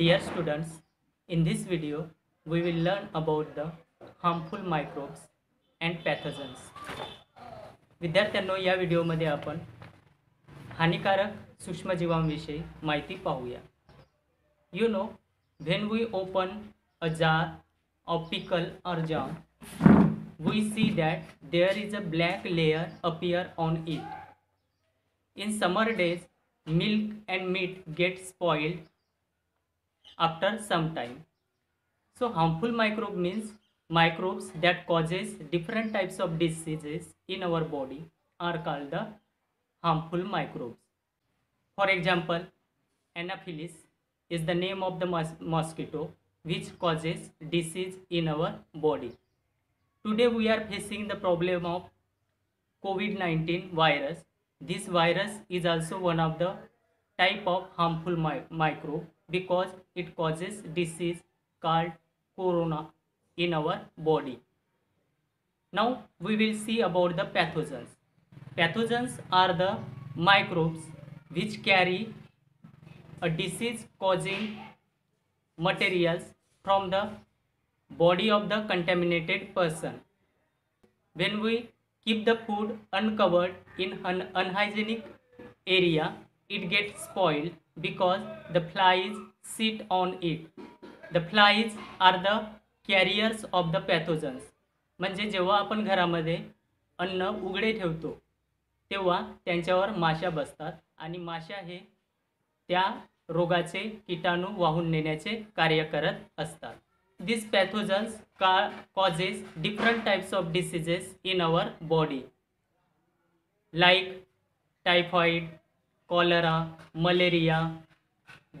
Dear students, in this video we will learn about the harmful microbes and pathogens. विद्यार्थ्यांनो या व्हिडिओमध्ये आपण हानिकारक सूक्ष्म जीवांविषयी माहिती पाहूया. You know, when we open a jar of pickle or jam, we see that there is a black layer appear on it. In summer days, milk and meat get spoiled after some time. So harmful microbe means microbes that causes different types of diseases in our body are called the harmful microbes. For example, Anopheles is the name of the mosquito which causes disease in our body. Today we are facing the problem of COVID-19 virus. This virus is also one of the type of harmful microbe because it causes disease called corona in our body. Now we will see about the pathogens. Pathogens are the microbes which carry a disease causing materials from the body of the contaminated person. When we keep the food uncovered in an unhygienic area, it gets spoiled because the flies sit on it. The flies are the carriers of the pathogens. म्हणजे जेव्हा आपण घरामध्ये अन्न उघडे ठेवतो तेव्हा त्यांच्यावर माशा बसतात आणि माशा हे त्या रोगाचे कीटाणू वाहून नेण्याचे कार्य करत असतात. These pathogens causes different types of diseases in our body like typhoid, cholera, malaria,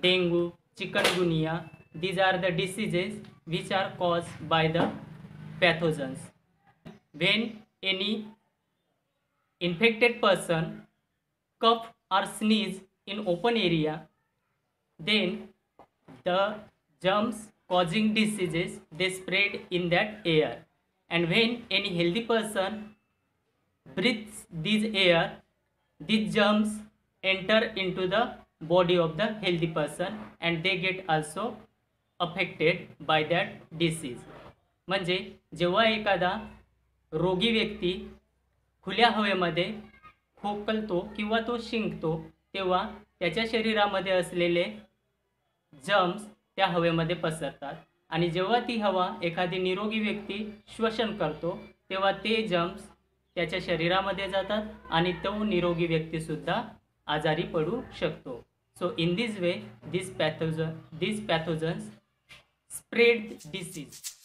dengue, chikungunya. These are the diseases which are caused by the pathogens. When any infected person cough or sneeze in open area, then the germs causing diseases they spread in that air. And when any healthy person breathes this air, these germs enter into the body of the healthy person and they get also affected by that disease. म्हणजे जेव्हा एखादा रोगी व्यक्ती खुल्या हवेमध्ये खोकलतो किंवा तो शिंकतो तेव्हा त्याच्या शरीरामध्ये असलेले जर्म्स त्या हवेमध्ये पसरतात आणि जेव्हा ती हवा एखादी निरोगी व्यक्ती श्वसन करतो तेव्हा ते जर्म्स त्याच्या शरीरामध्ये जातात आणि तो निरोगी व्यक्ती सुद्धा आजारी पडू शकतो. So in this way these pathogens spread disease.